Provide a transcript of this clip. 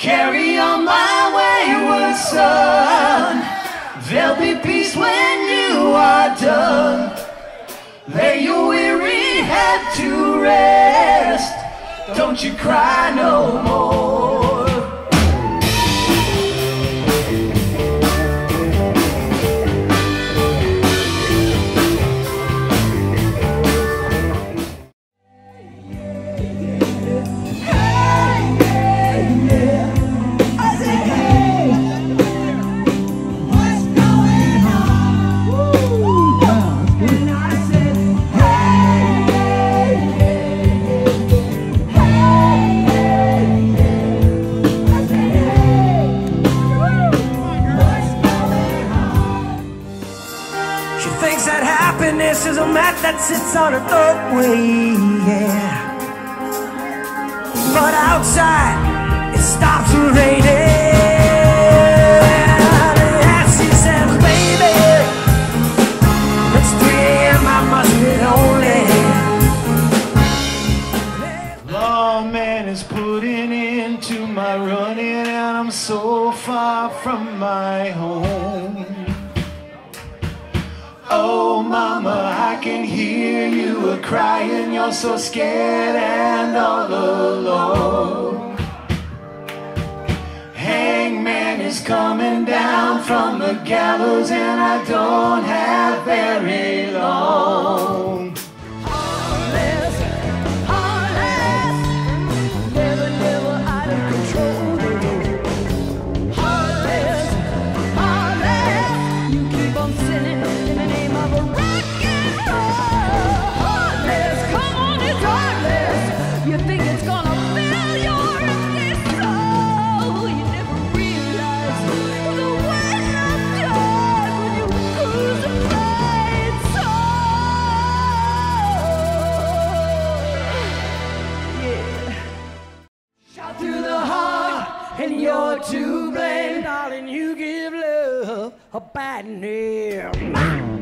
Carry on my wayward son, there'll be peace when you are done. Lay your weary head to rest, don't you cry no more. Happiness is a mat that sits on her third way, yeah. But outside, it stops raining. And she says, baby, it's 3 AM, I must be lonely. Lawman is putting into my running, and I'm so far from my home. Oh mama, I can hear you a-crying, you're so scared and all alone. Hangman is coming down from the gallows, and I don't have very long. To blame, darling, you give love a bad name.